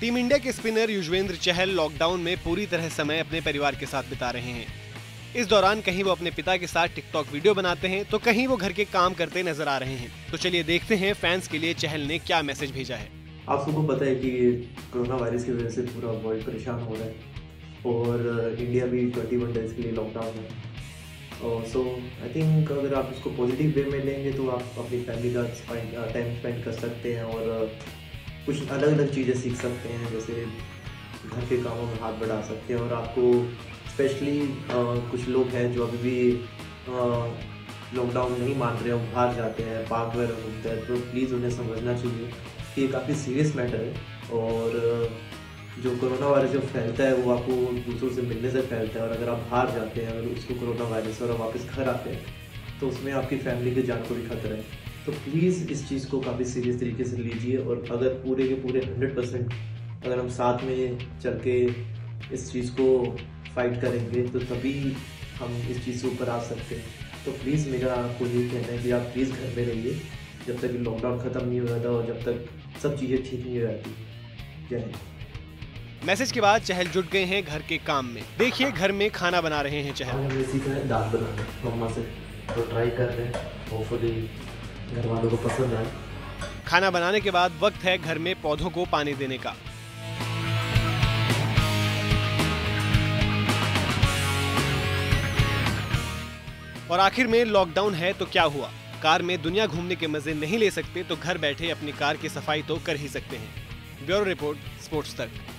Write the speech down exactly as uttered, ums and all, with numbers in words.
Team India के spinner Yuzvendra Chahal lockdown में पूरी तरह समय अपने परिवार के साथ बिता रहे हैं। इस दौरान कहीं वो अपने पिता के साथ टिकटॉक वीडियो बनाते हैं तो कहीं वो घर के काम करते नजर आ रहे हैं। तो चलिए देखते हैं फैंस के लिए चहल ने क्या मैसेज भेजा है। आप सबको पता है कि कोरोना वायरस की वजह से पूरा वर्ल्ड परेशान हो रहा है और इंडिया भी इक्कीस डेज के लिए लॉकडाउन है। सो आई थिंक अगर आप इसको पॉजिटिव वे में लेंगे तो आप अपनी फैमिली का टाइम स्पेंड कर सकते हैं और कुछ अलग अलग चीज़ें सीख सकते हैं, जैसे घर के कामों में हाथ बढ़ा सकते हैं। और आपको स्पेशली कुछ लोग हैं जो अभी भी लॉकडाउन नहीं मान रहे हैं, बाहर जाते हैं, पार्क वगैरह घूमते हैं, तो प्लीज़ उन्हें समझना चाहिए कि ये काफ़ी सीरियस मैटर है और जो कोरोना वायरस जो फैलता है वो आपको दूसरों से मिलने से फैलता है। और अगर आप बाहर जाते हैं अगर उसको कोरोना वायरस और वापस घर आते हैं तो उसमें आपकी फैमिली की जान को भी खतरा है। तो प्लीज़ इस चीज़ को काफ़ी सीरियस तरीके से लीजिए और अगर पूरे के पूरे हंड्रेड परसेंट अगर हम साथ में चल के इस चीज़ को फाइट करेंगे तो तभी हम इस चीज़ से ऊपर आ सकते हैं। तो प्लीज़ मेरा आपको ये कहना है कि आप प्लीज़ घर में रहिए जब तक लॉकडाउन ख़त्म नहीं हो जाता और जब तक सब चीज़ें ठीक नहीं हो जाती। जय हिंद। मैसेज के बाद चहल जुट गए हैं घर के काम में। देखिए घर में खाना बना रहे हैं चहल। हमने सीखा है दाल बनाना मम्मा से, तो ट्राई कर रहे हैं, होपफुली घर वालों को पसंद आए। खाना बनाने के बाद वक्त है घर में पौधों को पानी देने का। और आखिर में लॉकडाउन है तो क्या हुआ, कार में दुनिया घूमने के मजे नहीं ले सकते तो घर बैठे अपनी कार की सफाई तो कर ही सकते हैं। ब्यूरो रिपोर्ट, स्पोर्ट्स तक।